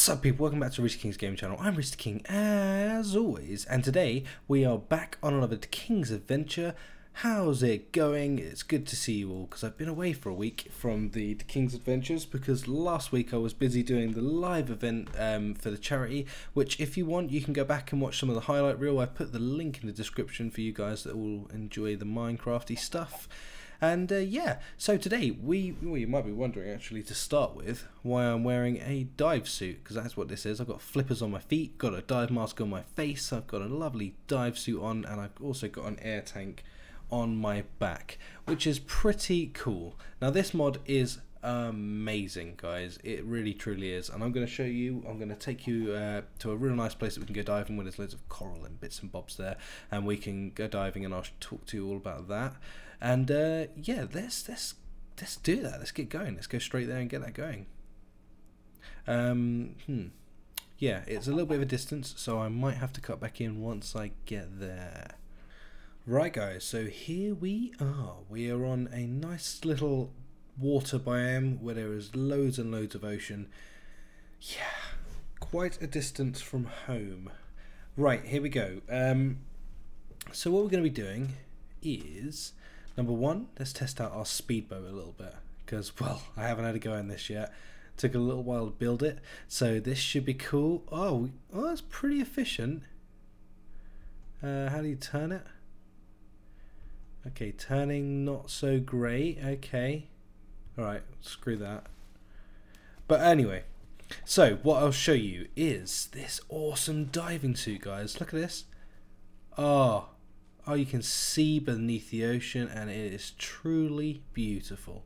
What's up, people? Welcome back to Rich King's Game Channel. I'm Rich King, as always, and today we are back on another King's Adventure. How's it going? It's good to see you all, because I've been away for a week from the King's Adventures, because last week I was busy doing the live event for the charity, which if you want, you can go back and watch some of the highlight reel. I put the link in the description for you guys that will enjoy the Minecrafty stuff. And yeah, so today well, you might be wondering actually to start with why I'm wearing a dive suit, because that's what this is. I've got flippers on my feet, got a dive mask on my face, I've got a lovely dive suit on, and I've also got an air tank on my back, which is pretty cool. Now this mod is amazing, guys. It really truly is, and I'm going to take you to a real nice place that we can go diving, where there's loads of coral and bits and bobs there, and we can go diving and I'll talk to you all about that. And yeah, let's do that. Let's get going. Let's go straight there and get that going. Yeah, it's a little bit of a distance, so I might have to cut back in once I get there. Right, guys, so here we are. We are on a nice little water biome where there is loads and loads of ocean. Yeah, quite a distance from home. Right, here we go. So what we're going to be doing is, number one, let's test out our speedboat a little bit, because, well, I haven't had a go in this yet. Took a little while to build it, so this should be cool. Oh, that's pretty efficient. How do you turn it? Okay, turning not so great. Okay. Alright, screw that. But anyway, so what I'll show you is this awesome diving suit, guys. Look at this. Oh, you can see beneath the ocean, and it is truly beautiful.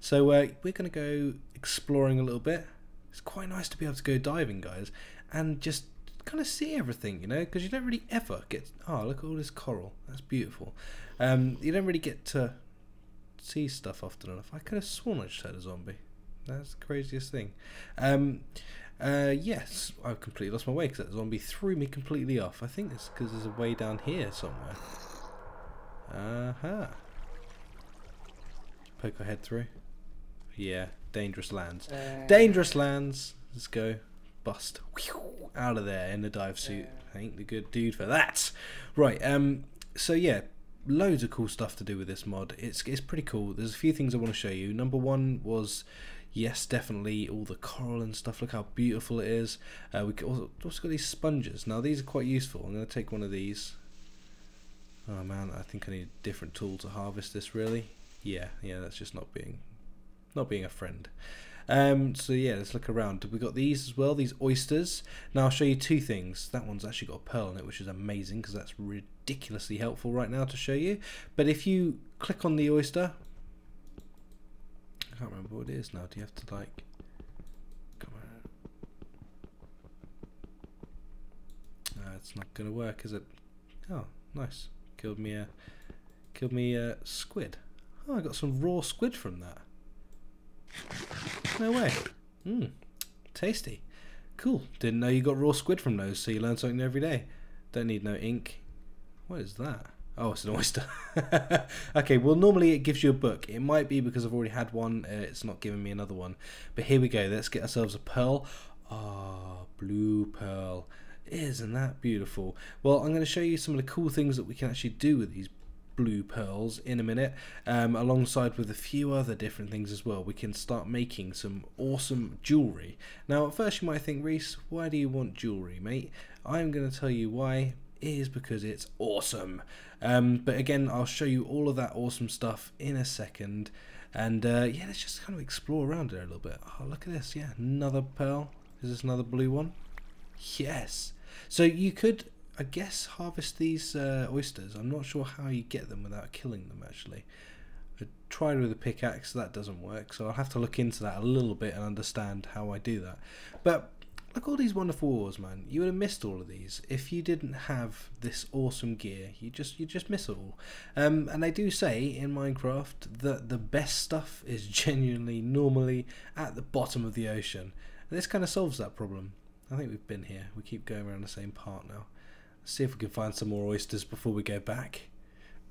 So we're going to go exploring a little bit. It's quite nice to be able to go diving, guys, and just kind of see everything, you know, because you don't really ever get... Oh, look at all this coral. That's beautiful. You don't really get to see stuff often enough. I could have sworn I just had a zombie. That's the craziest thing. Yes, I've completely lost my way because that zombie threw me completely off. I think it's because there's a way down here somewhere. Poke our head through. Yeah, dangerous lands. Dangerous lands. Let's go. Bust. Whew, out of there in the dive suit. Ain't the good dude for that. Right, so yeah, loads of cool stuff to do with this mod. It's pretty cool. There's a few things I want to show you. Number one was, yes, definitely all the coral and stuff. Look how beautiful it is. We've also got these sponges. Now these are quite useful. I'm going to take one of these. Oh man, I think I need a different tool to harvest this, really. Yeah, that's just not being a friend. So yeah, let's look around. We've got these as well, these oysters. Now I'll show you two things. That one's actually got a pearl in it, which is amazing, because that's ridiculously helpful right now to show you. But if you click on the oyster, I can't remember what it is now. Do you have to, like, come on? It's not gonna work, is it? Oh, nice. Killed me a squid. Oh, I got some raw squid from that. No way. Tasty. Cool. Didn't know you got raw squid from those, so you learn something every day. Don't need no ink. What is that? Oh, it's an oyster. Okay, well, normally it gives you a book. It might be because I've already had one. It's not giving me another one. But here we go. Let's get ourselves a pearl. Ah, blue pearl. Isn't that beautiful? Well, I'm going to show you some of the cool things that we can actually do with these blue pearls in a minute, alongside with a few other different things as well. We can start making some awesome jewellery. Now at first you might think, Reese, why do you want jewellery, mate? I'm going to tell you why. It is because it's awesome. But again, I'll show you all of that awesome stuff in a second. And yeah, let's just kind of explore around there a little bit. Oh, look at this. Yeah, another pearl. Is this another blue one? Yes. So you could, I guess, harvest these oysters. I'm not sure how you get them without killing them, actually. I tried with a pickaxe, that doesn't work, so I'll have to look into that a little bit and understand how I do that. But look at all these wonderful ores, man. You would have missed all of these if you didn't have this awesome gear. You just miss it all. And they do say in Minecraft that the best stuff is genuinely normally at the bottom of the ocean. And this kind of solves that problem. I think we've been here. We keep going around the same part now. See if we can find some more oysters before we go back.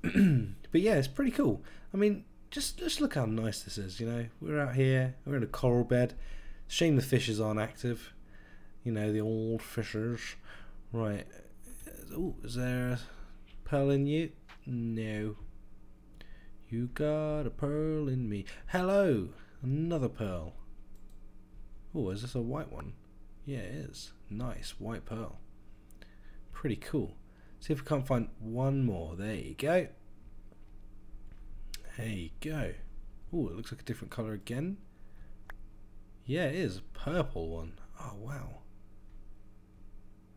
But yeah, it's pretty cool. I mean, just look how nice this is, you know. We're out here, we're in a coral bed. Shame the fishes aren't active. you know, the old fishers. Right. Oh, is there a pearl in you? No. You got a pearl in me. Hello! Another pearl. Oh, is this a white one? Yeah, it is. Nice, white pearl. Pretty cool. See if we can't find one more. There you go. There you go. Oh, it looks like a different colour again. Yeah, it is. A purple one. Oh, wow.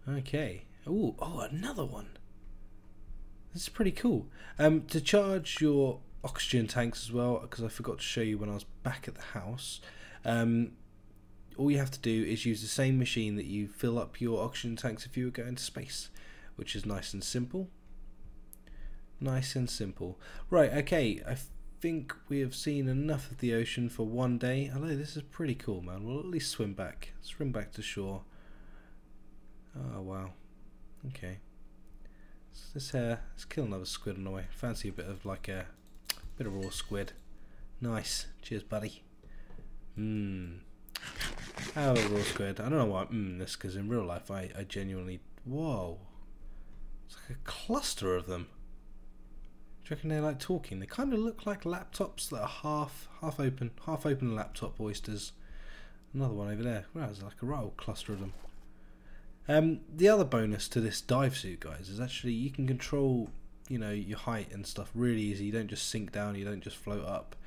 Okay. Ooh, oh, another one. This is pretty cool. To charge your oxygen tanks as well, because I forgot to show you when I was back at the house, all you have to do is use the same machine that you fill up your oxygen tanks if you were going to space, which is nice and simple. Nice and simple. Right, okay, I think we have seen enough of the ocean for one day. Although this is pretty cool, man. We'll at least swim back. Swim back to shore. Oh, wow. Okay. Let's kill another squid on the way. Fancy a bit of like a bit of raw squid. Nice. Cheers, buddy. Mmm. Oh, raw squid. I don't know why this, because in real life I genuinely... Whoa. It's like a cluster of them. Do you reckon they're like talking? They kind of look like laptops that are half open laptop oysters. Another one over there. Wow, there's like a right old cluster of them. The other bonus to this dive suit, guys, is actually you can control, you know, your height and stuff really easy. You don't just sink down, you don't just float up.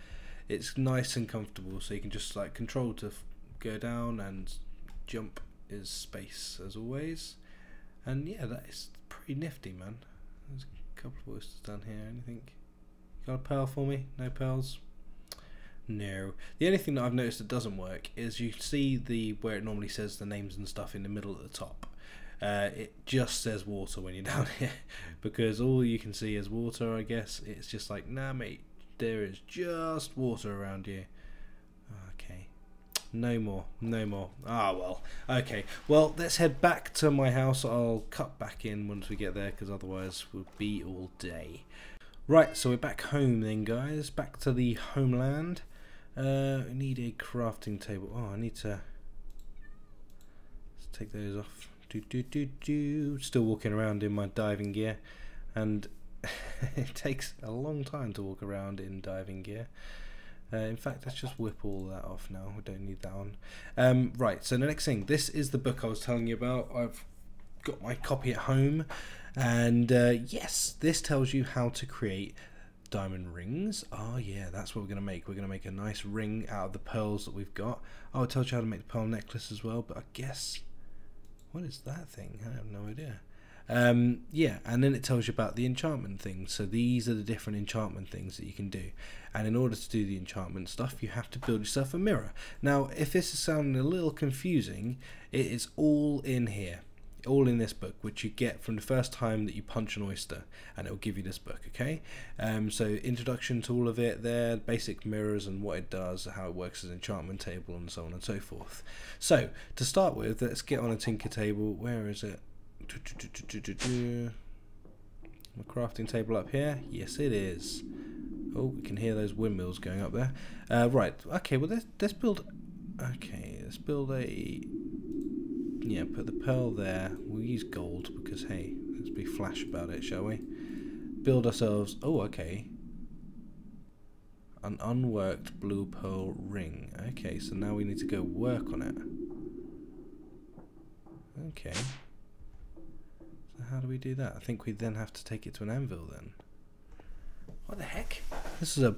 It's nice and comfortable, so you can just like control to go down, and jump is space as always. And yeah, that is pretty nifty, man. There's a couple of oysters down here. Anything? Got a pearl for me? No pearls? No. The only thing that I've noticed that doesn't work is you see the where it normally says the names and stuff in the middle at the top. It just says water when you're down here, because all you can see is water, I guess. It's just like, nah mate, there is just water around you. Okay, no more, no more. Ah, well, okay, well, let's head back to my house. I'll cut back in once we get there, because otherwise we'll be all day. Right, so we're back home then, guys, back to the homeland. I need a crafting table. Oh, I need to... Let's take those off. Still walking around in my diving gear, and it takes a long time to walk around in diving gear. In fact, let's just whip all that off now. We don't need that one. Right, so the next thing, this is the book I was telling you about. I've got my copy at home, and yes, this tells you how to create diamond rings. Oh yeah, that's what we're gonna make. We're gonna make a nice ring out of the pearls that we've got. Oh, it tells you how to make the pearl necklace as well, but I guess... What is that thing? I have no idea. Yeah, and then it tells you about the enchantment things. So these are the different enchantment things that you can do. And in order to do the enchantment stuff, you have to build yourself a mirror. Now, if this is sounding a little confusing, it is all in here. All in this book, which you get from the first time that you punch an oyster, and it'll give you this book, okay? So introduction to all of it there, basic mirrors and what it does, how it works as an enchantment table, and so on and so forth. So to start with, let's get on a tinker table. Where is it? My crafting table up here. Yes, it is. Oh, we can hear those windmills going up there. Right. Okay. Well, let's build. Okay, let's build a... Yeah, put the pearl there. We'll use gold because, hey, let's be flash about it, shall we? Build ourselves... Oh, okay. An unworked blue pearl ring. Okay, so now we need to go work on it. Okay. So how do we do that? I think we then have to take it to an anvil then. What the heck? This is a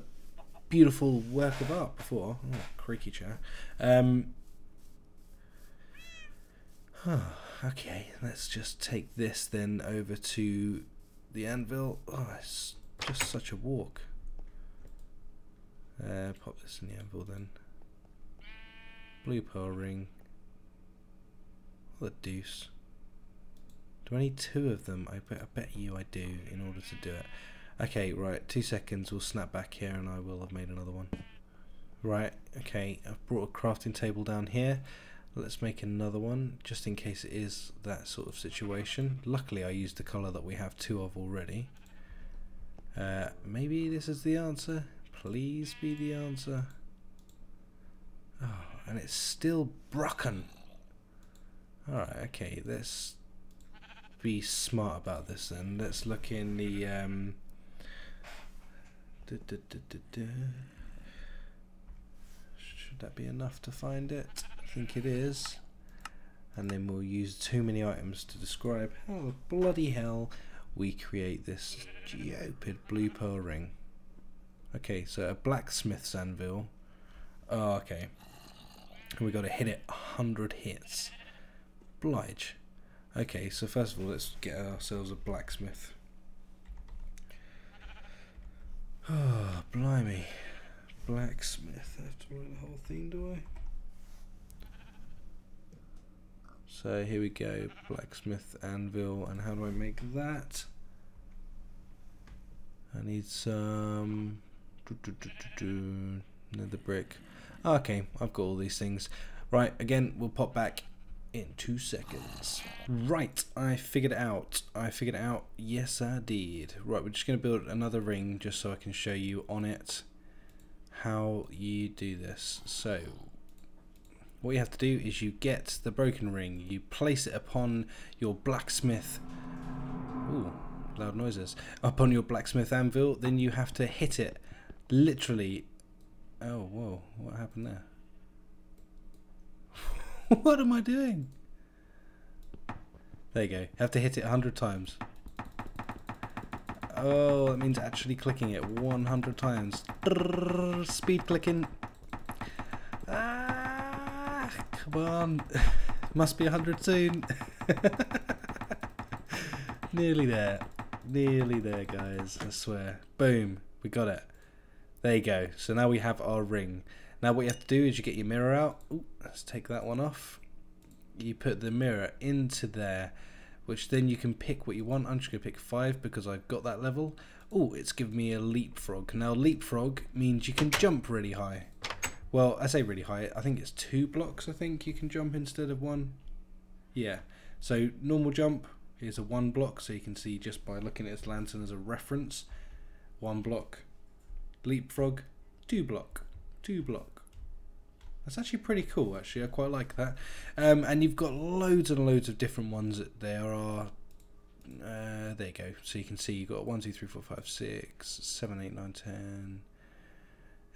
beautiful work of art before. Oh, creaky chair. Okay, let's just take this then over to the anvil. Oh, it's just such a walk. Pop this in the anvil then. Blue pearl ring. What the deuce? Do I need two of them? I bet you I do in order to do it. Okay, right, 2 seconds. We'll snap back here and I will have made another one. Right, okay, I've brought a crafting table down here. Let's make another one, just in case it is that sort of situation. Luckily I used the colour that we have two of already. Maybe this is the answer. Please be the answer. Oh, and it's still broken. Alright, okay, let's be smart about this then. Let's look in the should that be enough to find it? I think it is. And then we'll use too many items to describe how the bloody hell we create this stupid blue pearl ring. Okay, so a blacksmith's anvil. Oh, okay. We got to hit it 100 hits. Oblige. Okay, so first of all, let's get ourselves a blacksmith. Oh, blimey. Blacksmith. I have to write the whole thing, do I? So here we go, blacksmith anvil, and how do I make that? I need some nether brick. Okay, I've got all these things. Right, again, we'll pop back in 2 seconds. Right, I figured it out. I figured it out. Yes, I did. Right, we're just going to build another ring just so I can show you on it how you do this. So what you have to do is you get the broken ring, you place it upon your blacksmith, ooh, loud noises, upon your blacksmith anvil, then you have to hit it, literally, oh, whoa, what happened there? What am I doing? There you go, you have to hit it 100 times. Oh, that means actually clicking it 100 times. Speed clicking. Come on, must be 100 soon. Nearly there, guys, I swear. Boom, we got it. There you go, so now we have our ring. Now what you have to do is you get your mirror out. Ooh, let's take that one off. You put the mirror into there, which then you can pick what you want. I'm just going to pick 5 because I've got that level. Oh, it's given me a leapfrog. Now leapfrog means you can jump really high. Well, I say really high, I think it's 2 blocks, I think, you can jump instead of 1. Yeah, so normal jump is a 1 block, so you can see just by looking at its lantern as a reference. 1 block. Leapfrog, 2 block. 2 block. That's actually pretty cool, actually. I quite like that. And you've got loads and loads of different ones that there are. There you go. So you can see you've got 1, 2, 3, 4, 5, 6, 7, 8, 9, 10,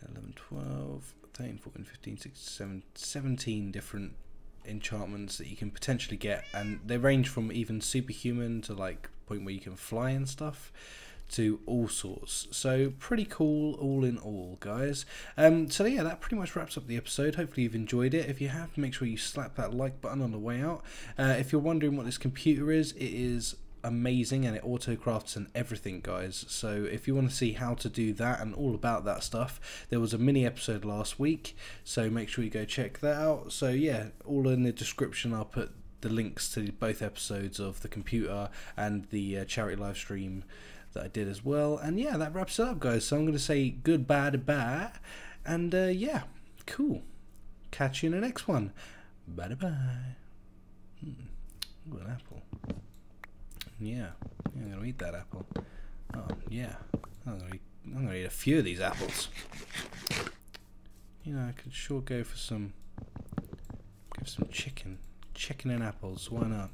11, 12... 13, 14, 15, 16, 17 different enchantments that you can potentially get, and they range from even superhuman to like point where you can fly and stuff to all sorts. So pretty cool all in all, guys. So yeah, that pretty much wraps up the episode. Hopefully you've enjoyed it. If you have, make sure you slap that like button on the way out. If you're wondering what this computer is, it is amazing, and it auto crafts and everything, guys. So if you want to see how to do that and all about that stuff, there was a mini episode last week, so make sure you go check that out. So yeah, all in the description I'll put the links to both episodes of the computer and the charity live stream that I did as well. And yeah, that wraps it up, guys. So I'm going to say goodbye to bye, and yeah, cool, catch you in the next one. Bye bye. Ooh, an apple. Yeah, I'm gonna eat that apple. Oh yeah, I'm gonna eat a few of these apples. You know, I could sure go for some chicken and apples. Why not?